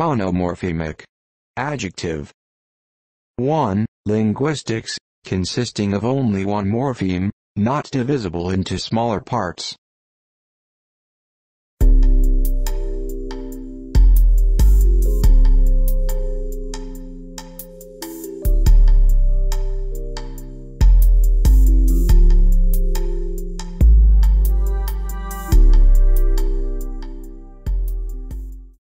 Monomorphemic. Adjective. 1. Linguistics, consisting of only one morpheme, not divisible into smaller parts.